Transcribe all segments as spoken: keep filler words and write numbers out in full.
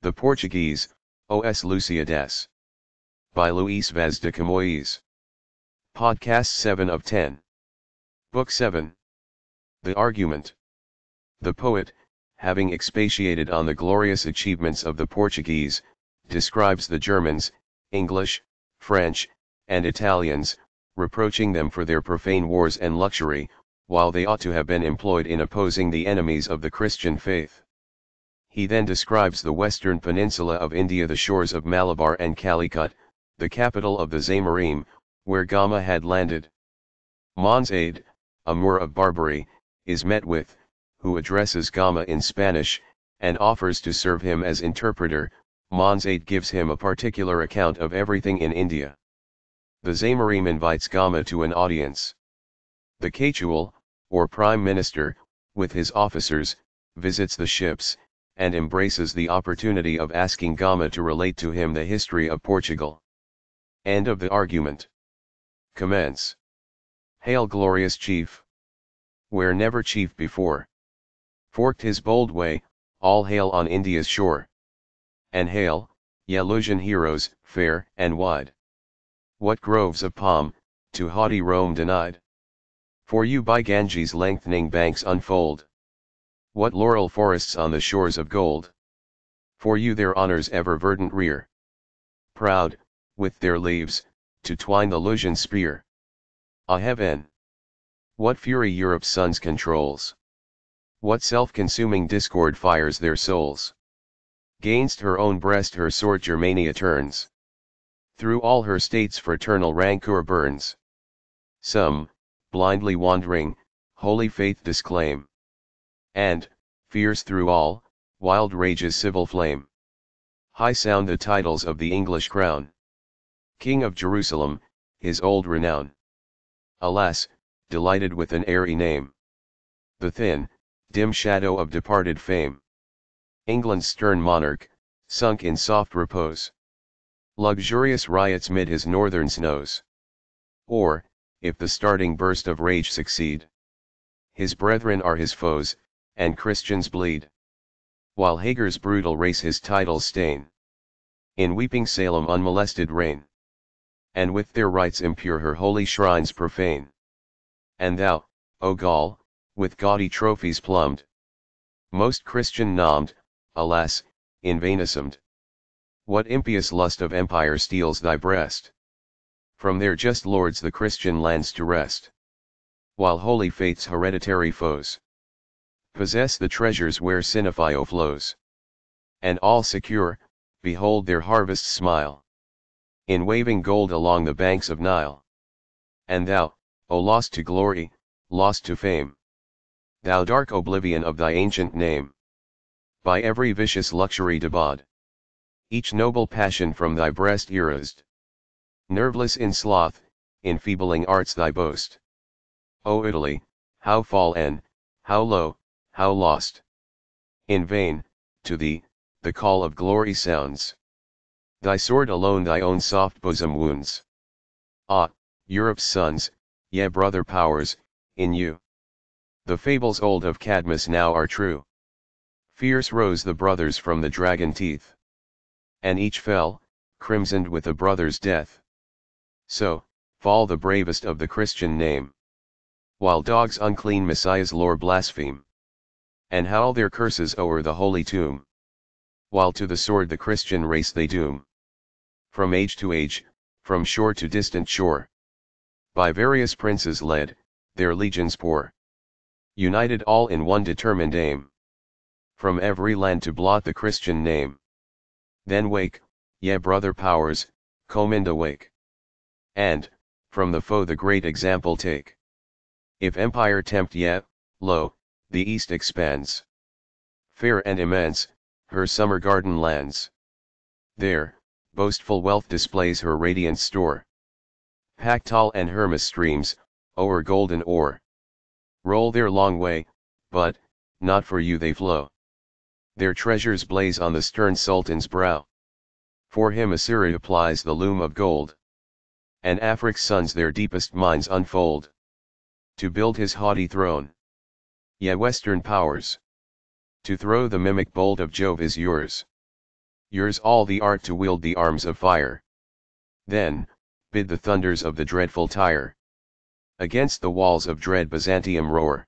The Portuguese, O. S. Lusíadas. By Luis Vaz de Camões. Podcast seven of ten. Book seven. The Argument. The poet, having expatiated on the glorious achievements of the Portuguese, describes the Germans, English, French, and Italians, reproaching them for their profane wars and luxury, while they ought to have been employed in opposing the enemies of the Christian faith. He then describes the western peninsula of India, the shores of Malabar and Calicut, the capital of the Zamorim, where Gama had landed. Monzaid, a Moor of Barbary, is met with, who addresses Gama in Spanish, and offers to serve him as interpreter. Monzaid gives him a particular account of everything in India. The Zamorim invites Gama to an audience. The Catual, or Prime Minister, with his officers, visits the ships, and embraces the opportunity of asking Gama to relate to him the history of Portugal. End of the argument. Commence. Hail glorious chief! Where never chief before forked his bold way, all hail on India's shore. And hail, ye Lusian heroes, fair and wide! What groves of palm, to haughty Rome denied! For you by Ganges' lengthening banks unfold. What laurel forests on the shores of gold! For you their honors ever verdant rear, proud, with their leaves, to twine the Lusian spear. Ah heaven! What fury Europe's suns controls! What self-consuming discord fires their souls! 'Gainst her own breast her sword Germania turns, through all her states fraternal rancour burns. Some, blindly wandering, holy faith disclaim, and, fierce through all, wild rages civil flame. High sound the titles of the English crown, King of Jerusalem, his old renown. Alas, delighted with an airy name, the thin, dim shadow of departed fame. England's stern monarch, sunk in soft repose, luxurious riots mid his northern snows. Or, if the starting burst of rage succeed, his brethren are his foes, and Christians bleed, while Hagar's brutal race his titles stain, in weeping Salem unmolested reign, and with their rites impure her holy shrines profane. And thou, O Gaul, with gaudy trophies plumbed, most Christian nommed, alas, in vain assumed. What impious lust of empire steals thy breast, from their just lords the Christian lands to wrest, while holy faith's hereditary foes possess the treasures where Sinefio flows, and all secure, behold their harvest smile, in waving gold along the banks of Nile. And thou, O lost to glory, lost to fame, thou dark oblivion of thy ancient name, by every vicious luxury debauched, each noble passion from thy breast erased, nerveless in sloth, enfeebling arts thy boast. O Italy, how fallen, how low, how lost! In vain, to thee, the call of glory sounds. Thy sword alone thy own soft bosom wounds. Ah, Europe's sons, ye brother powers, in you the fables old of Cadmus now are true. Fierce rose the brothers from the dragon teeth, and each fell, crimsoned with a brother's death. So, fall the bravest of the Christian name, while dogs unclean Messiah's lore blaspheme, and howl their curses o'er the holy tomb, while to the sword the Christian race they doom, from age to age, from shore to distant shore, by various princes led, their legions pour, united all in one determined aim, from every land to blot the Christian name. Then wake, ye brother powers, commined awake, and, from the foe the great example take. If empire tempt ye, lo, the east expands, fair and immense, her summer garden lands. There, boastful wealth displays her radiant store. Pactol and Hermas streams, o'er golden ore, roll their long way, but, not for you they flow. Their treasures blaze on the stern sultan's brow. For him Assyria plies the loom of gold, and Afric's sons their deepest mines unfold, to build his haughty throne. Ye Western powers, to throw the mimic bolt of Jove is yours, yours all the art to wield the arms of fire. Then, bid the thunders of the dreadful Tyre against the walls of dread Byzantium roar,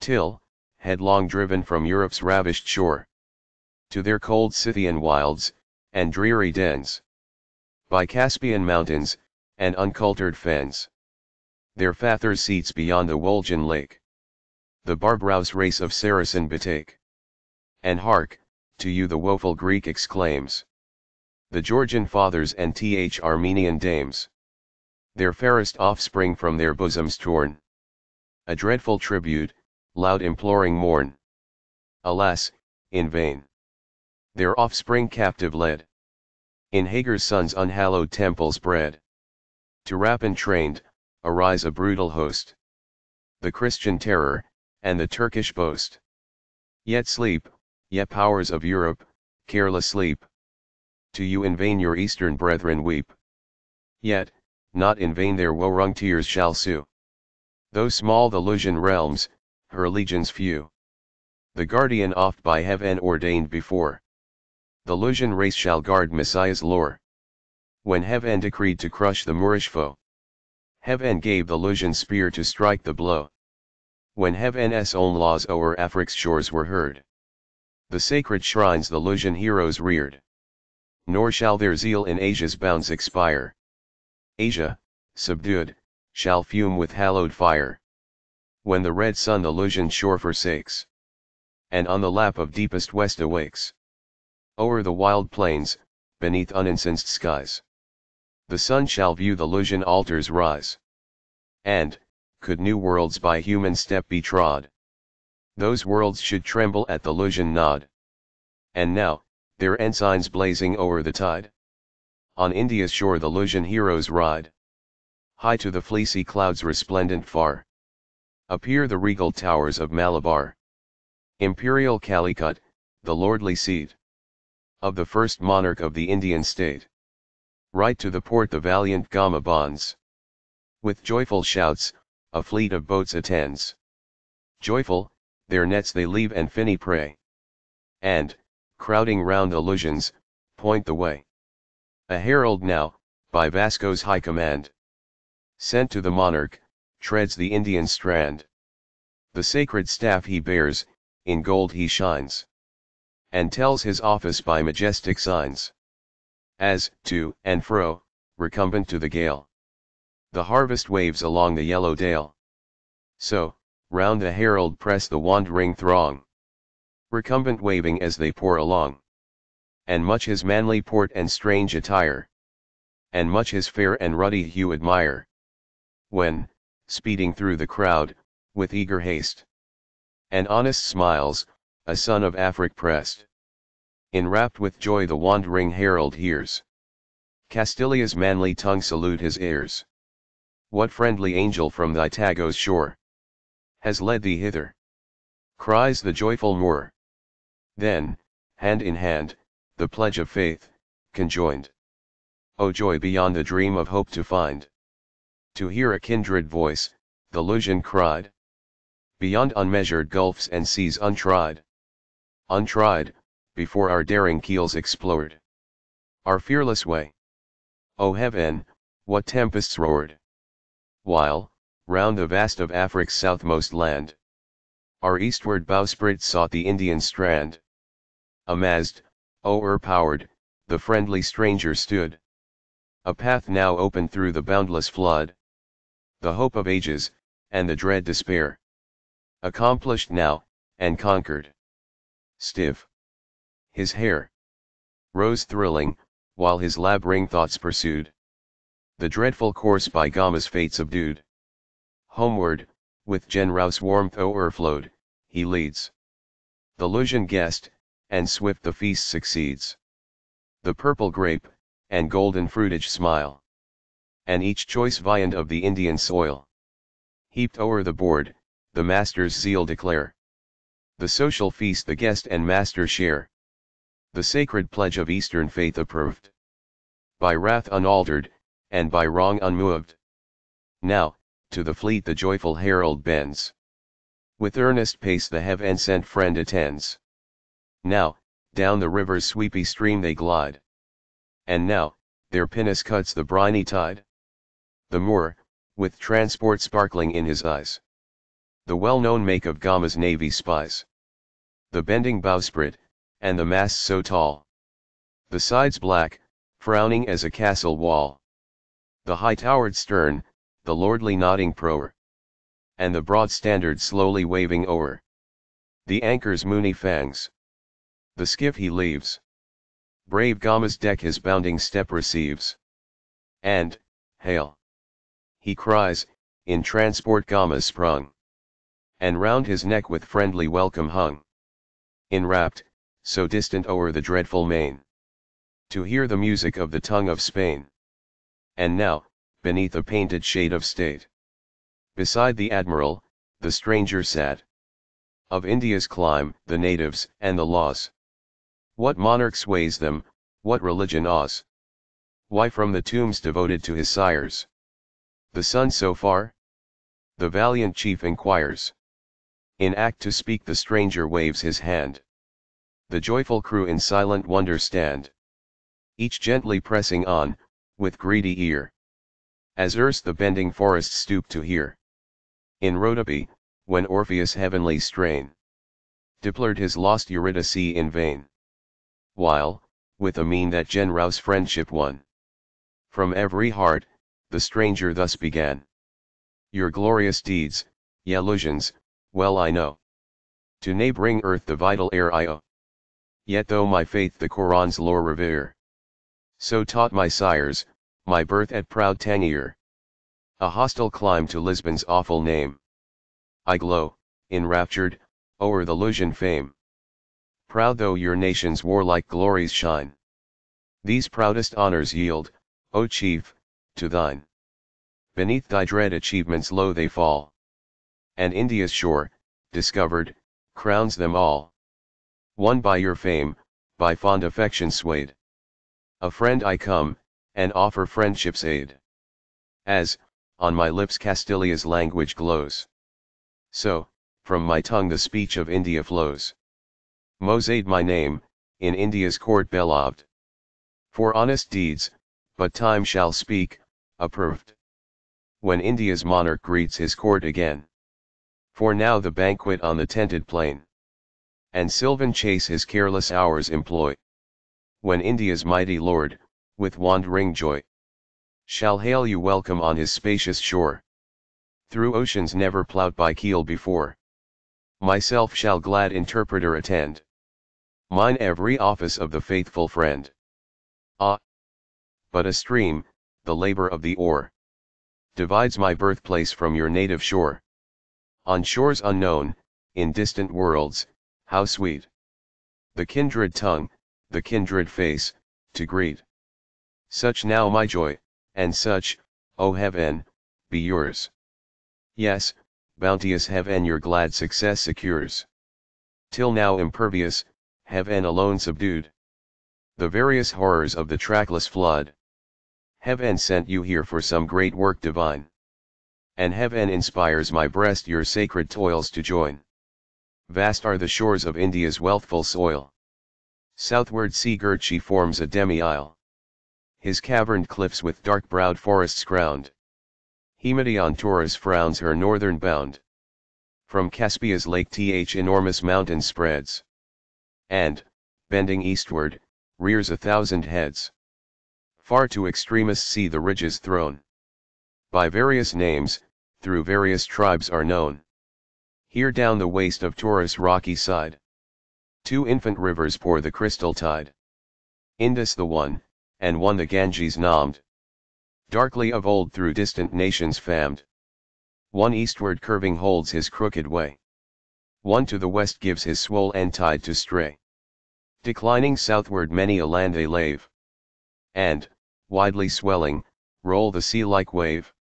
till, headlong driven from Europe's ravished shore, to their cold Scythian wilds, and dreary dens, by Caspian mountains, and uncultured fens, their fathers' seats beyond the Woljan lake, the Barbarouse race of Saracen betake. And hark, to you the woeful Greek exclaims, the Georgian fathers and th Armenian dames, their fairest offspring from their bosoms torn, a dreadful tribute, loud imploring mourn. Alas, in vain their offspring captive led, in Hagar's sons unhallowed temples bred, to rap and trained, arise a brutal host, the Christian terror, and the Turkish boast. Yet sleep, ye powers of Europe, careless sleep. To you in vain your eastern brethren weep. Yet, not in vain their woe-wrung tears shall sue. Though small the Lusian realms, her legions few, the guardian oft by heaven ordained before, the Lusian race shall guard Messiah's lore. When heaven decreed to crush the Moorish foe, heaven gave the Lusian spear to strike the blow. When heaven's own laws o'er Afric's shores were heard, the sacred shrines the Lusian heroes reared, nor shall their zeal in Asia's bounds expire. Asia, subdued, shall fume with hallowed fire, when the red sun the Lusian shore forsakes, and on the lap of deepest west awakes. O'er the wild plains, beneath unincensed skies, the sun shall view the Lusian altars rise. And, could new worlds by human step be trod, those worlds should tremble at the Lusian nod. And now, their ensigns blazing o'er the tide, on India's shore the Lusian heroes ride. High to the fleecy clouds resplendent far appear the regal towers of Malabar, imperial Calicut, the lordly seat of the first monarch of the Indian state. Right to the port the valiant Gama bonds, with joyful shouts, a fleet of boats attends. Joyful, their nets they leave and finny prey, and, crowding round the Lusians, point the way. A herald now, by Vasco's high command, sent to the monarch, treads the Indian strand. The sacred staff he bears, in gold he shines, and tells his office by majestic signs, as, to and fro, recumbent to the gale, the harvest waves along the yellow dale. So, round the herald press the wandering throng, recumbent waving as they pour along, and much his manly port and strange attire, and much his fair and ruddy hue admire, when, speeding through the crowd, with eager haste and honest smiles, a son of Afric pressed, enwrapped with joy the wandering herald hears Castilia's manly tongue salute his ears. What friendly angel from thy Tagos shore has led thee hither? Cries the joyful Moor. Then, hand in hand, the pledge of faith, conjoined. O joy beyond the dream of hope to find! To hear a kindred voice, the Lusian cried, beyond unmeasured gulfs and seas untried. Untried, before our daring keels explored, our fearless way. O heaven, what tempests roared! While, round the vast of Afric's southmost land, our eastward bowsprit sought the Indian strand. Amazed, o'erpowered, the friendly stranger stood. A path now opened through the boundless flood, the hope of ages, and the dread despair, accomplished now, and conquered. Stiff his hair rose thrilling, while his laboring thoughts pursued the dreadful course by Gama's fate subdued. Homeward, with generous warmth o'erflowed, he leads the Lusian guest, and swift the feast succeeds. The purple grape, and golden fruitage smile, and each choice viand of the Indian soil, heaped o'er the board, the master's zeal declare. The social feast the guest and master share, the sacred pledge of Eastern faith approved, by wrath unaltered, and by wrong unmoved. Now, to the fleet the joyful herald bends, with earnest pace the heaven-sent friend attends. Now, down the river's sweepy stream they glide. And now, their pinnace cuts the briny tide. The Moor, with transport sparkling in his eyes. The well-known make of Gama's navy spies. The bending bowsprit, and the mast so tall. The sides black, frowning as a castle wall. The high-towered stern, the lordly nodding proer. And the broad standard slowly waving o'er. The anchor's moony fangs. The skiff he leaves. Brave Gama's deck his bounding step receives. And, hail! He cries, in transport Gama sprung. And round his neck with friendly welcome hung. Enwrapped, so distant o'er the dreadful main. To hear the music of the tongue of Spain. And now, beneath a painted shade of state. Beside the admiral, the stranger sat. Of India's clime, the natives, and the laws. What monarch sways them, what religion awes? Why from the tombs devoted to his sires? The son so far? The valiant chief inquires. In act to speak the stranger waves his hand. The joyful crew in silent wonder stand. Each gently pressing on, with greedy ear, as erst the bending forest stooped to hear. In Rhodope, when Orpheus' heavenly strain deplored his lost Eurydice in vain, while, with a mien that Genrouse friendship won, from every heart, the stranger thus began: "Your glorious deeds, ye Lusians, well I know. To neighboring earth the vital air I owe. Yet though my faith the Koran's lore revere, so taught my sires, my birth at proud Tangier, a hostile clime to Lisbon's awful name. I glow, enraptured, o'er the Lusian fame. Proud though your nation's warlike glories shine, these proudest honors yield, O chief, to thine. Beneath thy dread achievements low they fall, and India's shore, discovered, crowns them all. Won by your fame, by fond affection swayed, a friend I come, and offer friendship's aid. As, on my lips Castilia's language glows, so, from my tongue the speech of India flows. Monzaid my name, in India's court beloved, for honest deeds, but time shall speak, approved, when India's monarch greets his court again. For now the banquet on the tented plain, and sylvan chase his careless hours employ, when India's mighty lord, with wandering joy, shall hail you welcome on his spacious shore, through oceans never ploughed by keel before. Myself shall glad interpreter attend, mine every office of the faithful friend. Ah! But a stream, the labor of the oar, divides my birthplace from your native shore. On shores unknown, in distant worlds, how sweet the kindred tongue, the kindred face, to greet. Such now my joy, and such, O heaven, be yours. Yes, bounteous heaven your glad success secures. Till now impervious, heaven alone subdued the various horrors of the trackless flood. Heaven sent you here for some great work divine, and heaven inspires my breast your sacred toils to join. Vast are the shores of India's wealthful soil. Southward sea-girt she forms a demi-isle, his caverned cliffs with dark-browed forests crowned. Hematian Taurus frowns her northern bound. From Caspia's lake th enormous mountain spreads, and, bending eastward, rears a thousand heads. Far to extremest sea the ridges thrown, by various names, through various tribes are known. Here down the waste of Taurus' rocky side, two infant rivers pour the crystal tide. Indus the one, and one the Ganges named, darkly of old through distant nations famed. One eastward curving holds his crooked way, one to the west gives his swole and tide to stray. Declining southward many a land they lave, and, widely swelling, roll the sea-like wave,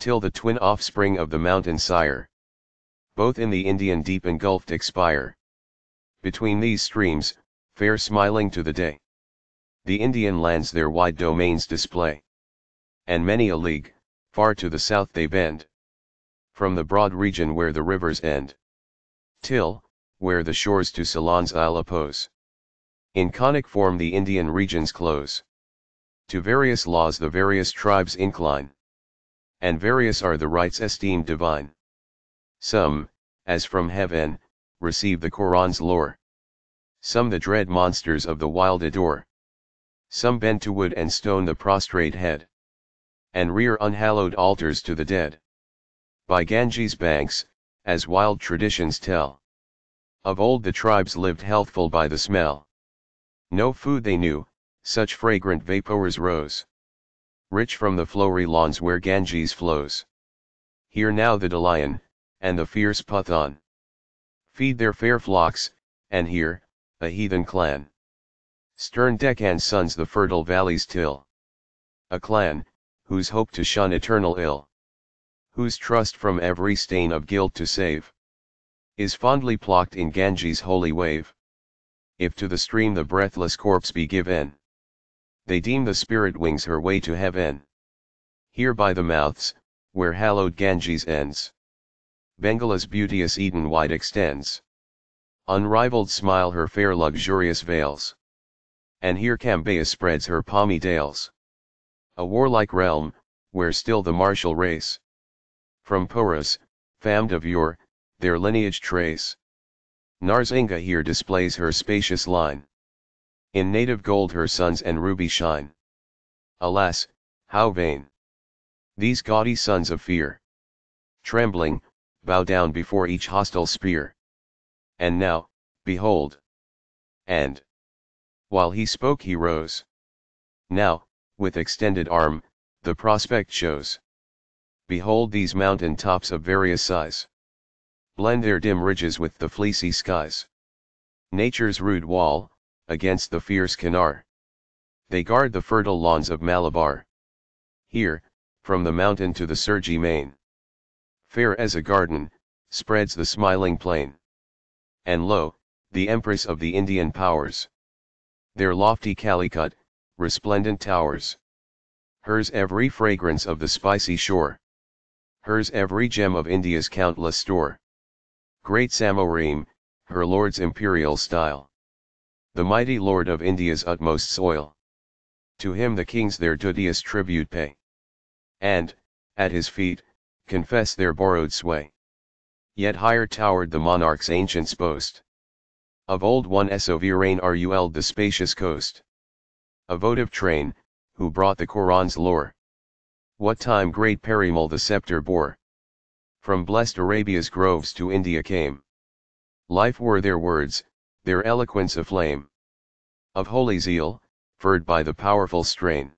till the twin offspring of the mountain sire, both in the Indian deep engulfed expire. Between these streams, fair smiling to the day, the Indian lands their wide domains display. And many a league, far to the south they bend, from the broad region where the rivers end, till, where the shores to Ceylon's isle oppose, In conic form the Indian regions close. To various laws the various tribes incline. And various are the rites esteemed divine. Some, as from heaven, receive the Quran's lore. Some the dread monsters of the wild adore. Some bend to wood and stone the prostrate head. And rear unhallowed altars to the dead. By Ganges' banks, as wild traditions tell. Of old the tribes lived healthful by the smell. No food they knew, such fragrant vapours rose. Rich from the flowery lawns where Ganges flows. Here now the Delion, and the fierce Puthon. Feed their fair flocks, and here, a heathen clan. Stern Deccan sons the fertile valleys till. A clan, whose hope to shun eternal ill. Whose trust from every stain of guilt to save. Is fondly plucked in Ganges' holy wave. If to the stream the breathless corpse be given, they deem the spirit wings her way to heaven. Here by the mouths, where hallowed Ganges ends, Bengala's beauteous Eden wide extends. Unrivaled smile her fair luxurious veils, and here Cambayas spreads her palmy dales. A warlike realm, where still the martial race, from Porus, famed of yore, their lineage trace. Narsinga here displays her spacious line. In native gold her sons and ruby shine. Alas, how vain! These gaudy sons of fear, trembling, bow down before each hostile spear. And now, behold! And while he spoke he rose. Now, with extended arm, the prospect shows. Behold these mountain tops of various size. Blend their dim ridges with the fleecy skies. Nature's rude wall, against the fierce Kanaar. They guard the fertile lawns of Malabar. Here, from the mountain to the surgy main, fair as a garden, spreads the smiling plain. And lo, the empress of the Indian powers. Their lofty Calicut, resplendent towers. Hers every fragrance of the spicy shore. Hers every gem of India's countless store. Great Samorim, her lord's imperial style. The mighty lord of India's utmost soil. To him the kings their duteous tribute pay. And, at his feet, confess their borrowed sway. Yet higher towered the monarch's ancient boast. Of old one sovereign ruled the spacious coast. A votive train, who brought the Quran's lore. What time great Perimal the scepter bore. From blessed Arabia's groves to India came. Life were their words, their eloquence aflame. Of holy zeal, furred by the powerful strain.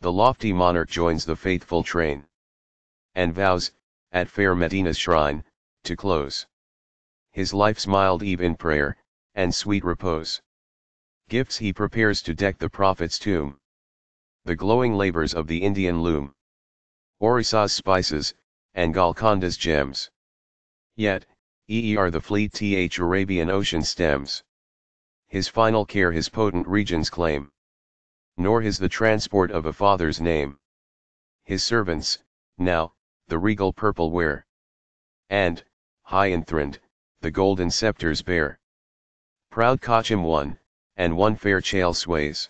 The lofty monarch joins the faithful train. And vows, at fair Medina's shrine, to close his life's mild eve in prayer, and sweet repose. Gifts he prepares to deck the prophet's tomb. The glowing labors of the Indian loom. Orisa's spices, and Golconda's gems. Yet, er the fleet th Arabian ocean stems. His final care his potent regions claim. Nor his the transport of a father's name. His servants, now, the regal purple wear. And, high in thrind, the golden scepters bear. Proud Cochin one, and one fair Chale sways.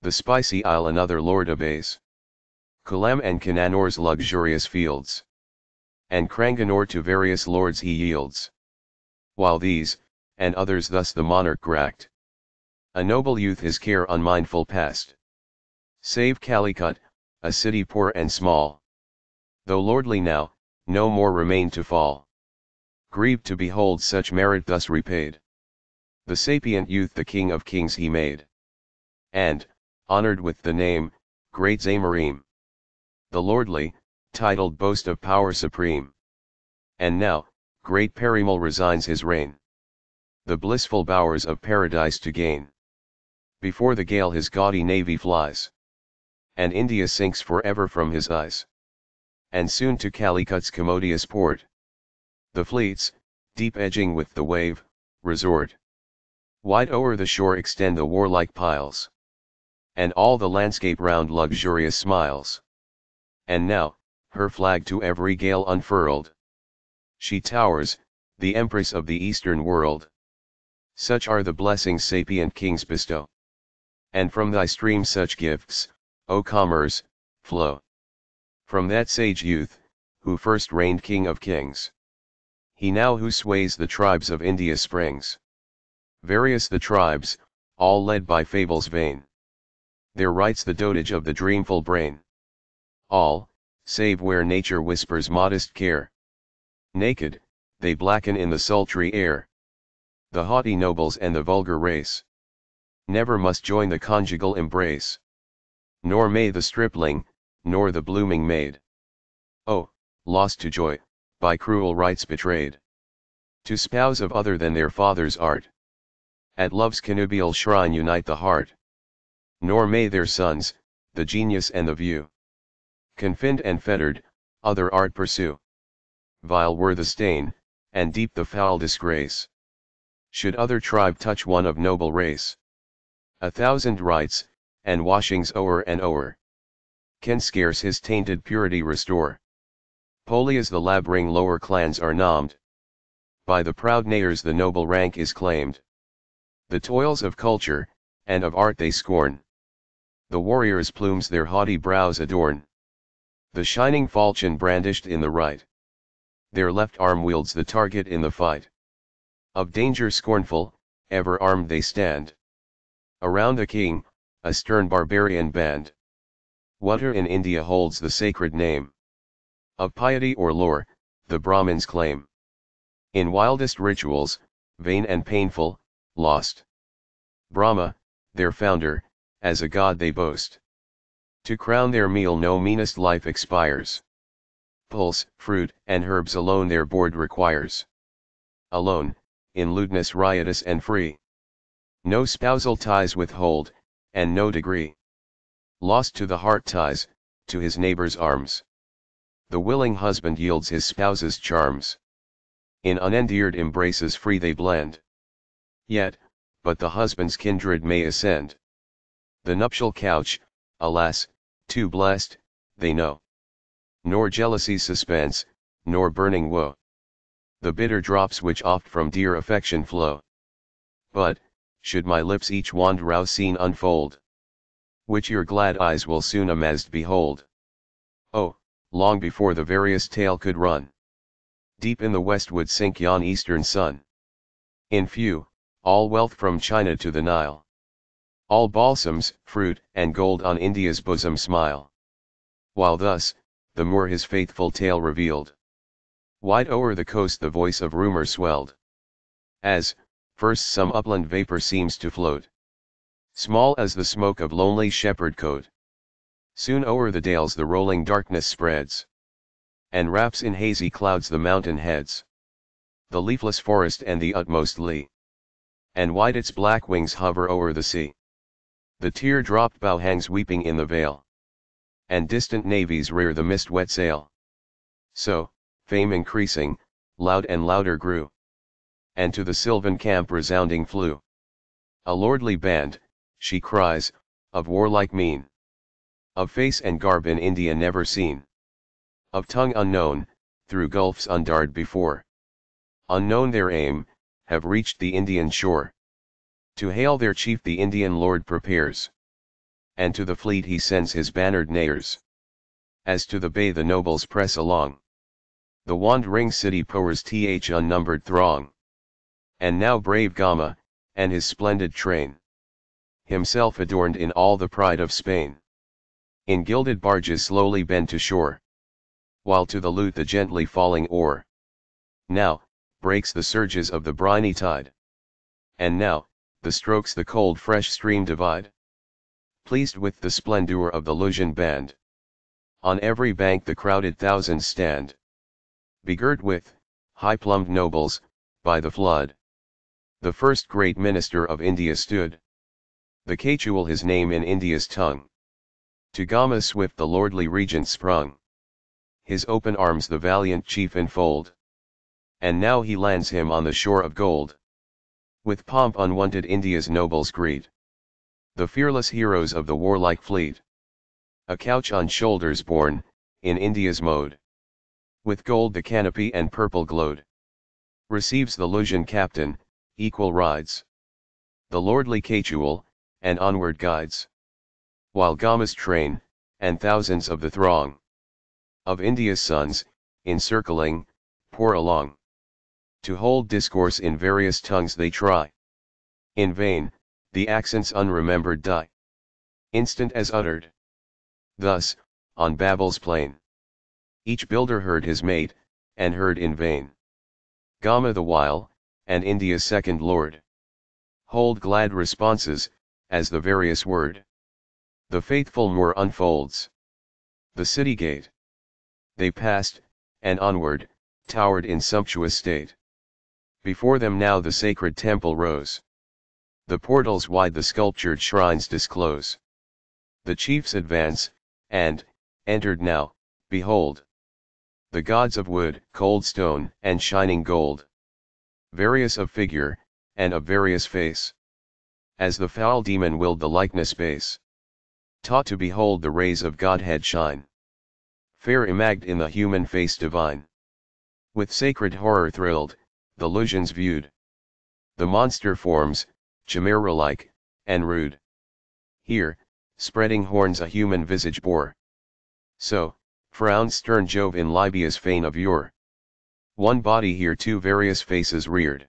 The spicy isle another lord obeys. Kulam and Cananor's luxurious fields. And Kranganor to various lords he yields. While these, and others thus the monarch racked. A noble youth his care unmindful passed. Save Calicut, a city poor and small. Though lordly now, no more remained to fall. Grieved to behold such merit thus repaid. The sapient youth the king of kings he made. And, honored with the name, great Zamorim. The lordly, titled boast of power supreme. And now, great Perimal resigns his reign. The blissful bowers of paradise to gain. Before the gale his gaudy navy flies. And India sinks forever from his eyes. And soon to Calicut's commodious port. The fleets, deep edging with the wave, resort. Wide o'er the shore extend the warlike piles. And all the landscape round luxurious smiles. And now, her flag to every gale unfurled. She towers, the empress of the eastern world. Such are the blessings sapient kings bestow. And from thy stream such gifts, O commerce, flow. From that sage youth, who first reigned king of kings. He now who sways the tribes of India springs. Various the tribes, all led by fables vain. There writes the dotage of the dreamful brain. All, save where nature whispers modest care. Naked, they blacken in the sultry air. The haughty nobles and the vulgar race. Never must join the conjugal embrace. Nor may the stripling, nor the blooming maid. Oh, lost to joy, by cruel rites betrayed. To spouse of other than their father's art. At love's connubial shrine unite the heart. Nor may their sons, the genius and the view. Confined and fettered, other art pursue. Vile were the stain, and deep the foul disgrace. Should other tribe touch one of noble race. A thousand rites, and washings o'er and o'er. Can scarce his tainted purity restore. Polias the labouring lower clans are nommed. By the proud Nayers the noble rank is claimed. The toils of culture, and of art they scorn. The warriors' plumes their haughty brows adorn. The shining falchion brandished in the right. Their left arm wields the target in the fight. Of danger scornful, ever armed they stand. Around the king, a stern barbarian band. Whatever in India holds the sacred name. Of piety or lore, the Brahmins claim. In wildest rituals, vain and painful, lost. Brahma, their founder, as a god they boast. To crown their meal no meanest life expires. Pulse, fruit, and herbs alone their board requires. Alone, in lewdness riotous and free. No spousal ties withhold, and no degree. Lost to the heart ties, to his neighbor's arms. The willing husband yields his spouse's charms. In unendeared embraces free they blend. Yet, but the husband's kindred may ascend. The nuptial couch, alas, too blessed, they know. Nor jealousy's suspense, nor burning woe. The bitter drops which oft from dear affection flow. But, should my lips each wand rouse scene unfold, which your glad eyes will soon amazed behold. Oh, long before the various tale could run. Deep in the west would sink yon eastern sun. In few, all wealth from China to the Nile. All balsams, fruit, and gold on India's bosom smile. While thus, the Moor his faithful tale revealed. Wide o'er the coast the voice of rumor swelled. As, first some upland vapor seems to float. Small as the smoke of lonely shepherd cote. Soon o'er the dales the rolling darkness spreads. And wraps in hazy clouds the mountain heads. The leafless forest and the utmost lea. And wide its black wings hover o'er the sea. The tear-dropped bough hangs weeping in the vale. And distant navies rear the mist-wet sail. So, fame increasing, loud and louder grew. And to the sylvan camp resounding flew. A lordly band, she cries, of warlike mien. Of face and garb in India never seen. Of tongue unknown, through gulfs undarred before. Unknown their aim, have reached the Indian shore. To hail their chief the Indian lord prepares. And to the fleet he sends his bannered Nayers. As to the bay the nobles press along. The wandering city pour's th unnumbered throng. And now brave Gama, and his splendid train. Himself adorned in all the pride of Spain. In gilded barges slowly bend to shore. While to the lute the gently falling oar. Now, breaks the surges of the briny tide. And now, the strokes the cold fresh stream divide. Pleased with the splendour of the Lusian band. On every bank the crowded thousands stand. Begirt with, high-plumbed nobles, by the flood. The first great minister of India stood. The Kachul his name in India's tongue. To Gama swift the lordly regent sprung. His open arms the valiant chief enfold. And now he lands him on the shore of gold. With pomp unwonted India's nobles greet. The fearless heroes of the warlike fleet. A couch on shoulders borne, in India's mode. With gold the canopy and purple glowed. Receives the Lusian captain, equal rides. The lordly Catual, and onward guides. While Gama's train, and thousands of the throng of India's sons, encircling, pour along. To hold discourse in various tongues they try. In vain, the accents unremembered die. Instant as uttered. Thus, on Babel's plain, each builder heard his mate, and heard in vain. Gama the while, and India's second lord, hold glad responses, as the various word. The faithful moor unfolds. The city gate they passed, and onward, towered in sumptuous state. Before them now the sacred temple rose. The portals wide the sculptured shrines disclose. The chiefs advance, and, entered now, behold, the gods of wood, cold stone, and shining gold, various of figure, and of various face, as the foul demon willed the likeness base, taught to behold the rays of Godhead shine, fair imagined in the human face divine. With sacred horror thrilled, the illusions viewed, the monster forms, chimera-like, and rude. Here, spreading horns a human visage bore. So, frowned stern Jove in Libya's fane of yore. One body here two various faces reared.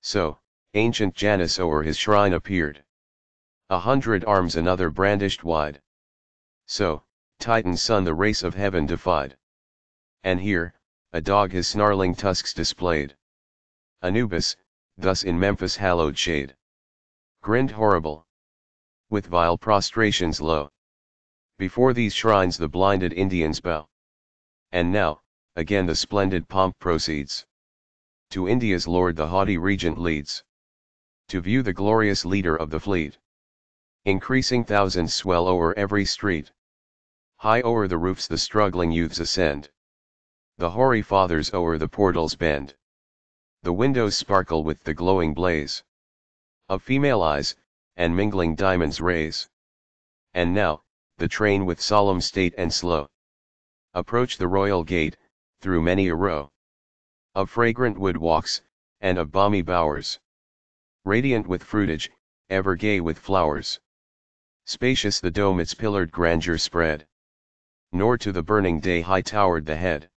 So, ancient Janus o'er his shrine appeared. A hundred arms another brandished wide. So, Titan's son the race of heaven defied. And here, a dog his snarling tusks displayed. Anubis, thus in Memphis' hallowed shade, grinned horrible, with vile prostrations low. Before these shrines the blinded Indians bow. And now, again the splendid pomp proceeds. To India's lord the haughty regent leads. To view the glorious leader of the fleet. Increasing thousands swell o'er every street. High o'er the roofs the struggling youths ascend. The hoary fathers o'er the portals bend. The windows sparkle with the glowing blaze of female eyes, and mingling diamonds' rays. And now, the train with solemn state and slow approach the royal gate, through many a row of fragrant wood walks, and of balmy bowers, radiant with fruitage, ever gay with flowers. Spacious the dome its pillared grandeur spread, nor to the burning day high towered the head.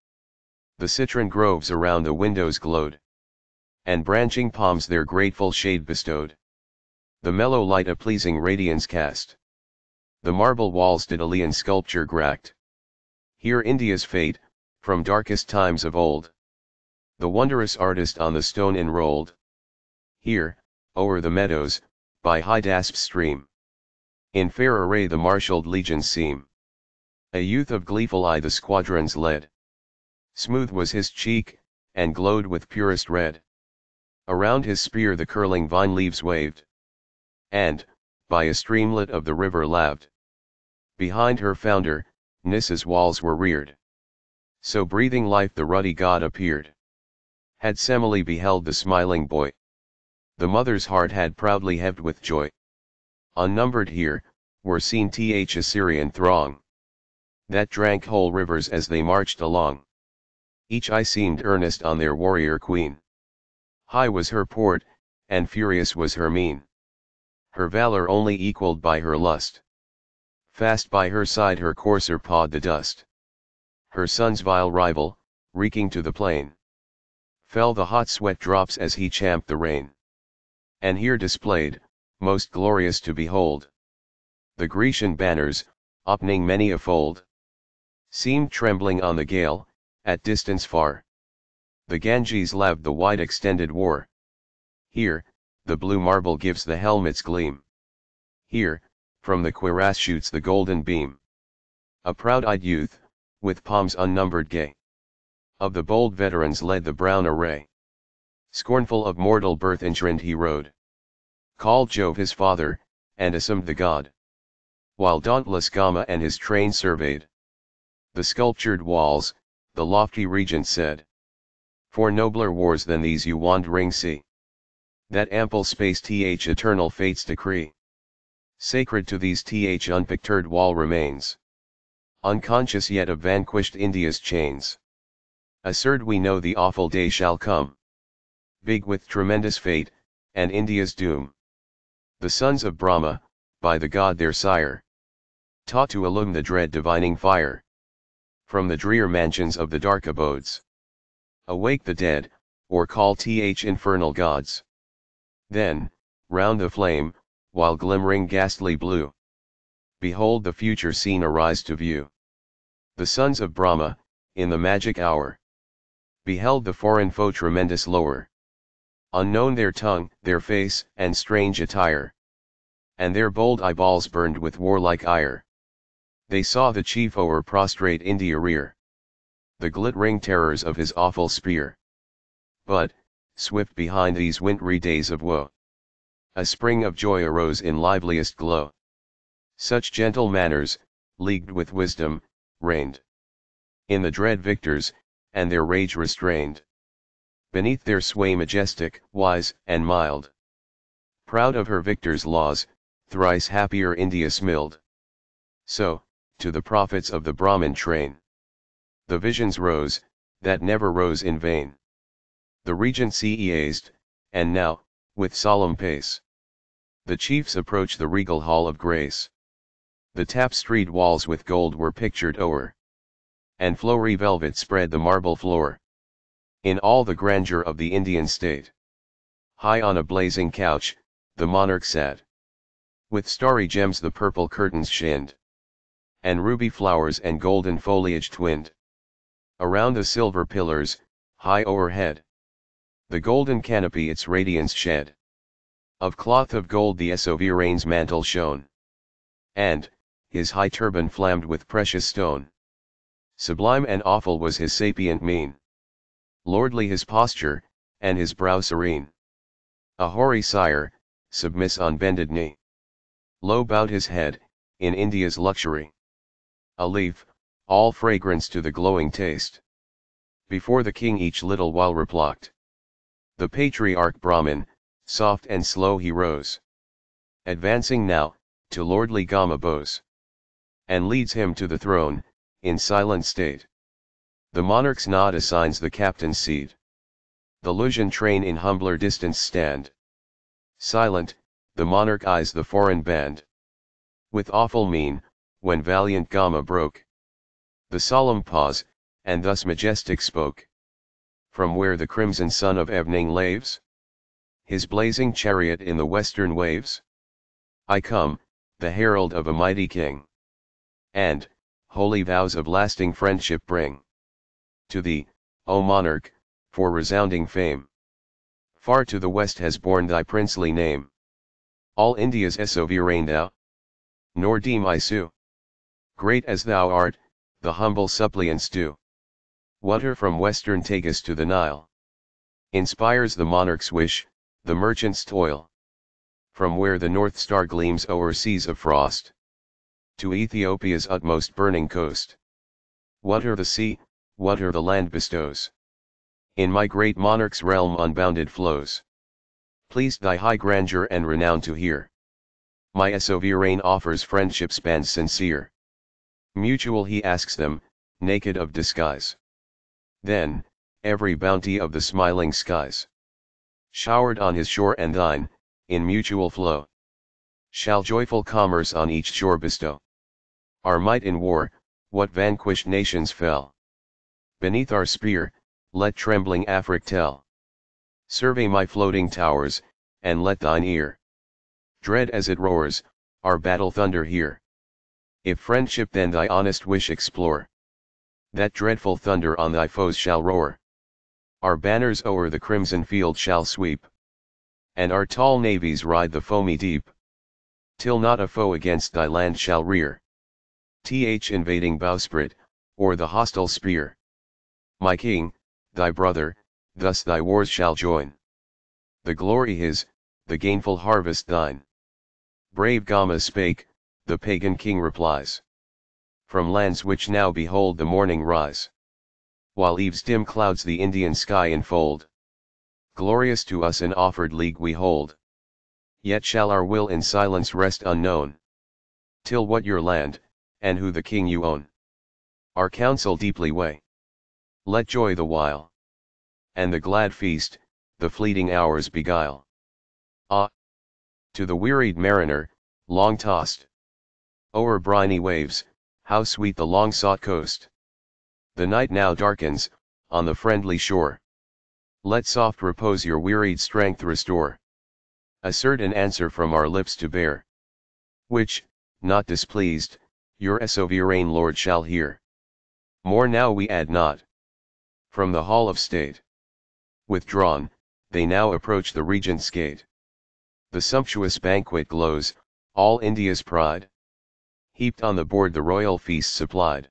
The citron groves around the windows glowed, and branching palms their grateful shade bestowed. The mellow light a pleasing radiance cast. The marble walls did Delion sculpture gract. Here India's fate, from darkest times of old, the wondrous artist on the stone enrolled. Here, o'er the meadows, by high Dasp's stream, in fair array the marshalled legions seem. A youth of gleeful eye the squadrons led. Smooth was his cheek, and glowed with purest red. Around his spear the curling vine leaves waved, and, by a streamlet of the river laved, behind her founder, Nissa's walls were reared. So breathing life the ruddy god appeared. Had Semele beheld the smiling boy, the mother's heart had proudly heaved with joy. Unnumbered here, were seen th Assyrian throng, that drank whole rivers as they marched along. Each eye seemed earnest on their warrior queen. High was her port, and furious was her mien. Her valor only equaled by her lust. Fast by her side her courser pawed the dust. Her son's vile rival, reeking to the plain, fell the hot sweat drops as he champed the rein. And here displayed, most glorious to behold, the Grecian banners, opening many a fold, seemed trembling on the gale, at distance far. The Ganges laved the wide extended war. Here, the blue marble gives the helmet's gleam. Here, from the cuirass shoots the golden beam. A proud-eyed youth, with palms unnumbered gay, of the bold veterans led the brown array. Scornful of mortal birth enshrined he rode, called Jove his father, and assumed the god, while dauntless Gama and his train surveyed the sculptured walls. The lofty regent said, "For nobler wars than these you wandering see, that ample space th eternal fate's decree, sacred to these th unpictured wall remains, unconscious yet of vanquished India's chains. Assured we know the awful day shall come, big with tremendous fate, and India's doom. The sons of Brahma, by the god their sire, taught to illume the dread divining fire. From the drear mansions of the dark abodes, awake the dead, or call th infernal gods. Then, round the flame, while glimmering ghastly blue, behold the future scene arise to view. The sons of Brahma, in the magic hour, beheld the foreign foe tremendous lower. Unknown their tongue, their face, and strange attire, and their bold eyeballs burned with warlike ire. They saw the chief o'er prostrate India rear, the glittering terrors of his awful spear. But, swift behind these wintry days of woe, a spring of joy arose in liveliest glow. Such gentle manners, leagued with wisdom, reigned in the dread victors, and their rage restrained. Beneath their sway majestic, wise, and mild, proud of her victor's laws, thrice happier India smiled. So, to the prophets of the Brahmin train, the visions rose, that never rose in vain. The regency eased, and now, with solemn pace, the chiefs approach the regal hall of grace. The tapestried walls with gold were pictured o'er, and flowery velvet spread the marble floor. In all the grandeur of the Indian state, high on a blazing couch, the monarch sat. With starry gems the purple curtains shined, and ruby flowers and golden foliage twinned. Around the silver pillars, high o'erhead, the golden canopy its radiance shed. Of cloth of gold the Sovereign's mantle shone, and his high turban flammed with precious stone. Sublime and awful was his sapient mien, lordly his posture, and his brow serene. A hoary sire, submiss on bended knee, low bowed his head, in India's luxury. A leaf, all fragrance to the glowing taste, before the king each little while replocked. The patriarch Brahmin, soft and slow he rose, advancing now, to lordly Gama bows, and leads him to the throne, in silent state. The monarch's nod assigns the captain's seat. The Lusian train in humbler distance stand. Silent, the monarch eyes the foreign band. With awful mien, when valiant Gama broke the solemn pause, and thus majestic spoke. From where the crimson sun of evening laves his blazing chariot in the western waves, I come, the herald of a mighty king, and holy vows of lasting friendship bring to thee, O monarch, for resounding fame. Far to the west has borne thy princely name, all India's sovereign thou, nor deem I sue, great as thou art, the humble suppliants do. Water from western Tagus to the Nile inspires the monarch's wish, the merchant's toil. From where the north star gleams o'er seas of frost to Ethiopia's utmost burning coast, whatever the sea, whatever the land bestows, in my great monarch's realm unbounded flows. Pleased thy high grandeur and renown to hear, my sovereign offers friendship spans sincere. Mutual he asks them, naked of disguise. Then, every bounty of the smiling skies, showered on his shore and thine, in mutual flow, shall joyful commerce on each shore bestow. Our might in war, what vanquished nations fell beneath our spear, let trembling Afric tell. Survey my floating towers, and let thine ear, dread as it roars, our battle thunder hear. If friendship then thy honest wish explore, that dreadful thunder on thy foes shall roar. Our banners o'er the crimson field shall sweep, and our tall navies ride the foamy deep, till not a foe against thy land shall rear th invading bowsprit, or the hostile spear. My king, thy brother, thus thy wars shall join, the glory his, the gainful harvest thine. Brave Gama spake, the pagan king replies, from lands which now behold the morning rise, while eve's dim clouds the Indian sky enfold. Glorious to us an offered league we hold, yet shall our will in silence rest unknown, till what your land, and who the king you own, our counsel deeply weigh. Let joy the while, and the glad feast, the fleeting hours beguile. Ah! To the wearied mariner, long tossed o'er briny waves, how sweet the long-sought coast! The night now darkens, on the friendly shore. Let soft repose your wearied strength restore. Assert an answer from our lips to bear, which, not displeased, your sovereign lord shall hear. More now we add not. From the hall of state withdrawn, they now approach the regent's gate. The sumptuous banquet glows, all India's pride. Heaped on the board the royal feast supplied.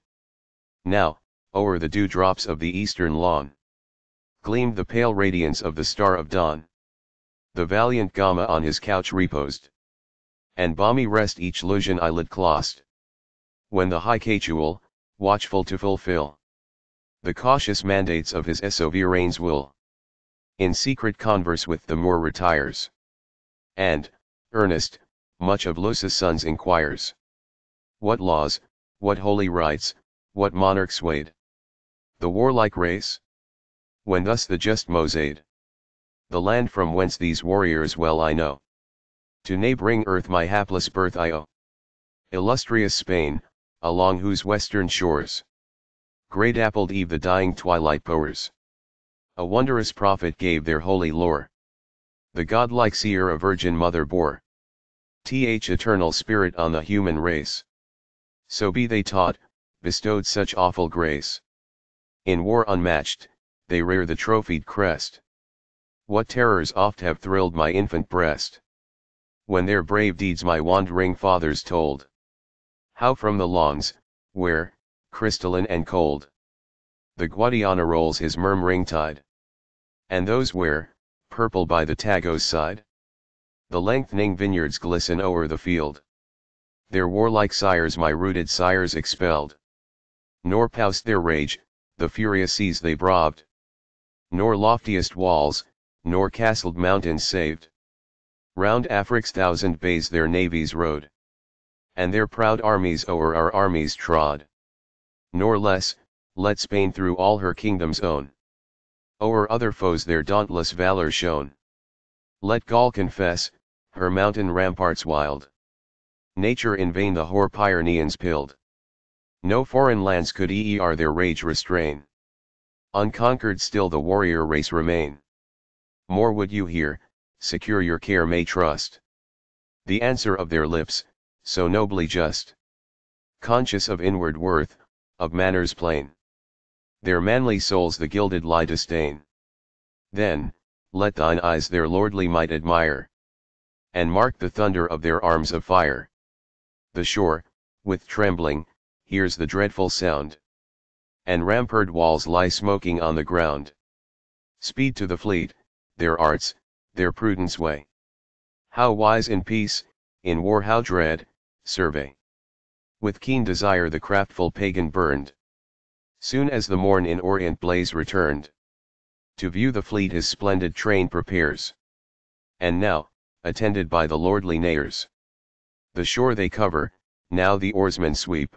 Now, o'er the dew drops of the eastern lawn, gleamed the pale radiance of the star of dawn. The valiant Gama on his couch reposed, and balmy rest each Lusian eyelid closed. When the high Catual, watchful to fulfill the cautious mandates of his sovereign's will, in secret converse with the Moor retires, and, earnest, much of Lusa's sons inquires, what laws, what holy rites, what monarch swayed the warlike race? When thus the just Monzaid, the land from whence these warriors well I know, to neighboring earth my hapless birth I owe. Illustrious Spain, along whose western shores great-appled eve the dying twilight powers, a wondrous prophet gave their holy lore. The godlike seer a virgin mother bore, th eternal spirit on the human race. So be they taught, bestowed such awful grace. In war unmatched, they rear the trophied crest. What terrors oft have thrilled my infant breast, when their brave deeds my wandering fathers told, how from the lawns, where, crystalline and cold, the Guadiana rolls his murmuring tide, and those where, purple by the Tagos side, the lengthening vineyards glisten o'er the field, their warlike sires my rooted sires expelled, nor poused their rage, the furious seas they braved, nor loftiest walls, nor castled mountains saved. Round Afric's thousand bays their navies rode, and their proud armies o'er our armies trod. Nor less, let Spain through all her kingdoms own, o'er other foes their dauntless valor shone. Let Gaul confess, her mountain ramparts wild, nature in vain the hoar Pyreneans pilled. No foreign lands could e'er their rage restrain, unconquered still the warrior race remain. More would you hear, secure your care may trust the answer of their lips, so nobly just, conscious of inward worth, of manners plain, their manly souls the gilded lie disdain. Then, let thine eyes their lordly might admire, and mark the thunder of their arms of fire. The shore, with trembling, hears the dreadful sound, and ramparted walls lie smoking on the ground. Speed to the fleet, their arts, their prudence way, how wise in peace, in war how dread, survey. With keen desire the craftful pagan burned, soon as the morn in orient blaze returned, to view the fleet his splendid train prepares. And now, attended by the lordly Nayers, the shore they cover, now the oarsmen sweep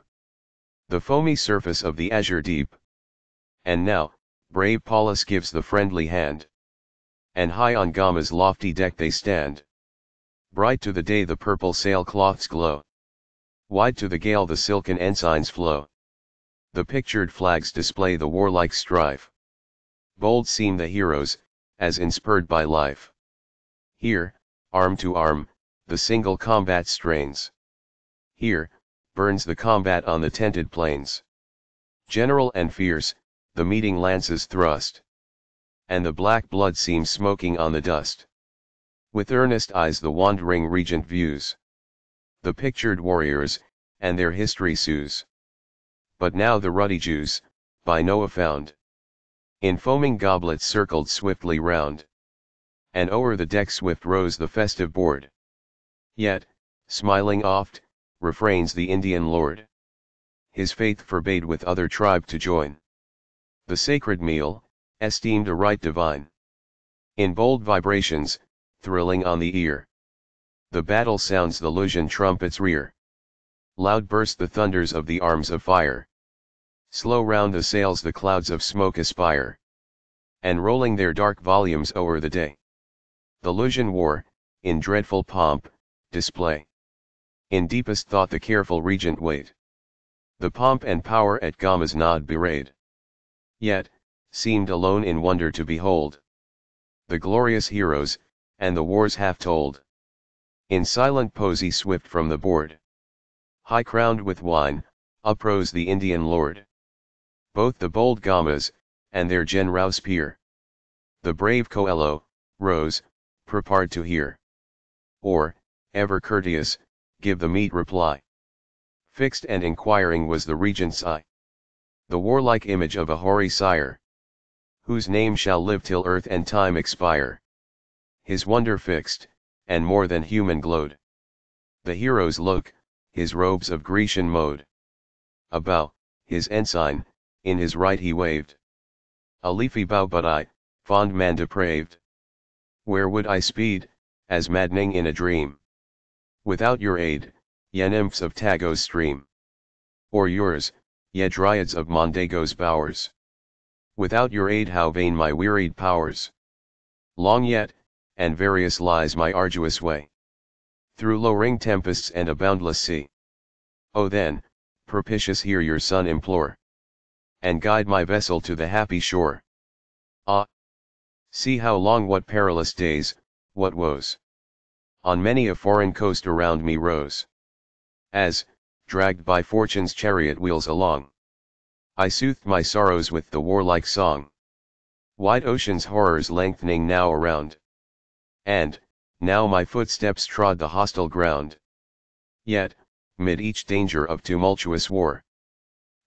the foamy surface of the azure deep. And now, brave Paulus gives the friendly hand, and high on Gama's lofty deck they stand. Bright to the day the purple sailcloths glow, wide to the gale the silken ensigns flow, the pictured flags display the warlike strife. Bold seem the heroes, as inspired by life. Here, arm to arm, the single combat strains. Here, burns the combat on the tented plains. General and fierce, the meeting lances thrust, and the black blood seems smoking on the dust. With earnest eyes the wandering regent views the pictured warriors, and their history sues. But now the ruddy Jews, by Noah found, in foaming goblets circled swiftly round, and o'er the deck swift rose the festive board. Yet, smiling oft, refrains the Indian lord, his faith forbade with other tribe to join. The sacred meal, esteemed a rite divine, in bold vibrations, thrilling on the ear, the battle sounds the Lusian trumpets rear. Loud burst the thunders of the arms of fire, slow round the sails the clouds of smoke aspire, and rolling their dark volumes o'er the day, the Lusian war, in dreadful pomp, display. In deepest thought the careful regent wait. The pomp and power at Gama's nod bewrayed. Yet, seemed alone in wonder to behold. The glorious heroes, and the war's half told. In silent posy swift from the board. High crowned with wine, uprose the Indian lord. Both the bold Gamas, and their generous peer. The brave Coelho, rose, prepared to hear. Or, ever courteous, give the meet reply. Fixed and inquiring was the regent's eye. The warlike image of a hoary sire. Whose name shall live till earth and time expire. His wonder fixed, and more than human glowed. The hero's look, his robes of Grecian mode. A bow, his ensign, in his right he waved. A leafy bow but I, fond man depraved. Where would I speed, as maddening in a dream? Without your aid, ye nymphs of Tagos stream. Or yours, ye dryads of Mondego's bowers. Without your aid how vain my wearied powers. Long yet, and various lies my arduous way. Through lowering tempests and a boundless sea. O then, propitious hear your son implore. And guide my vessel to the happy shore. Ah! See how long what perilous days, what woes. On many a foreign coast around me rose. As, dragged by fortune's chariot wheels along. I soothed my sorrows with the warlike song. Wide ocean's horrors lengthening now around. And, now my footsteps trod the hostile ground. Yet, mid each danger of tumultuous war,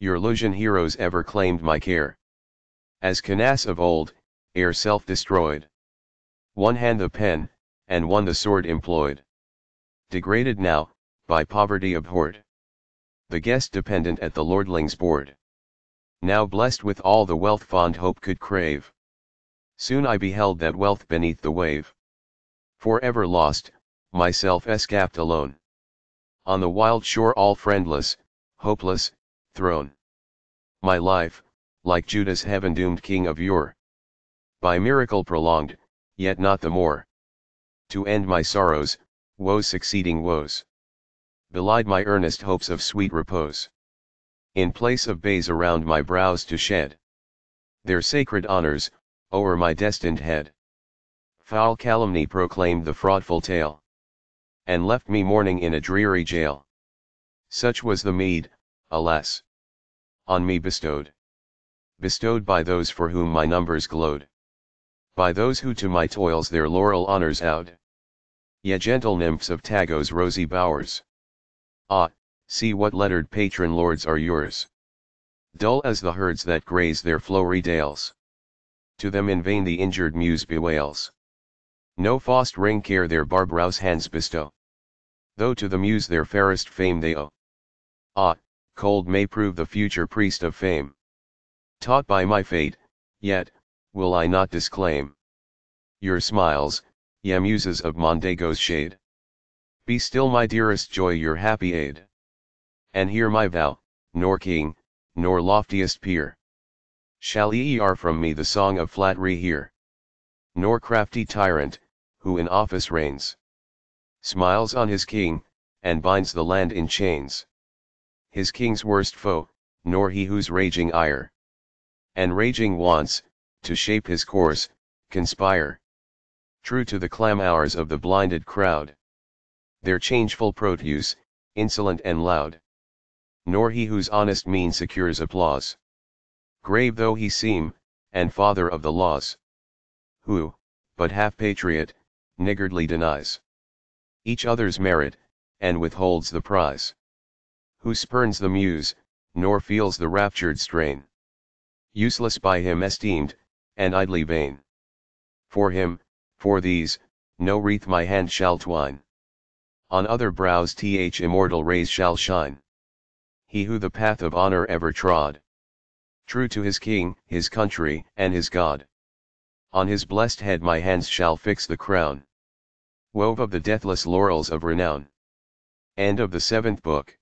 your Lusian heroes ever claimed my care. As Canace of old, ere self-destroyed, one hand the pen, and one the sword employed. Degraded now, by poverty abhorred, the guest dependent at the lordling's board. Now blessed with all the wealth fond hope could crave. Soon I beheld that wealth beneath the wave. Forever lost, myself escaped alone. On the wild shore all friendless, hopeless, thrown. My life, like Judah's heaven-doomed king of yore. By miracle prolonged, yet not the more. To end my sorrows, woes succeeding woes. Belied my earnest hopes of sweet repose. In place of bays around my brows to shed. Their sacred honors, o'er my destined head. Foul calumny proclaimed the fraudful tale, and left me mourning in a dreary jail. Such was the meed, alas, on me bestowed, bestowed by those for whom my numbers glowed, by those who to my toils their laurel honors owed. Ye gentle nymphs of Tagos' rosy bowers, ah, see what lettered patron lords are yours, dull as the herds that graze their flowery dales. To them in vain the injured muse bewails. No fostering care their barbarous hands bestow, though to the muse their fairest fame they owe. Ah, cold may prove the future priest of fame. Taught by my fate, yet, will I not disclaim your smiles, ye muses of Mondego's shade. Be still my dearest joy your happy aid. And hear my vow, nor king, nor loftiest peer, shall ye e'er from me the song of flattery hear. Nor crafty tyrant, who in office reigns, smiles on his king, and binds the land in chains. His king's worst foe, nor he whose raging ire, and raging wants, to shape his course, conspire. True to the clamours of the blinded crowd, their changeful produce, insolent and loud. Nor he whose honest mien secures applause, grave though he seem, and father of the laws. Who, but half patriot, niggardly denies each other's merit, and withholds the prize. Who spurns the muse, nor feels the raptured strain, useless by him esteemed, and idly vain. For him, for these, no wreath my hand shall twine. On other brows th immortal rays shall shine. He who the path of honor ever trod, true to his king, his country, and his God. On his blessed head my hands shall fix the crown, wove of the deathless laurels of renown. End of the seventh book.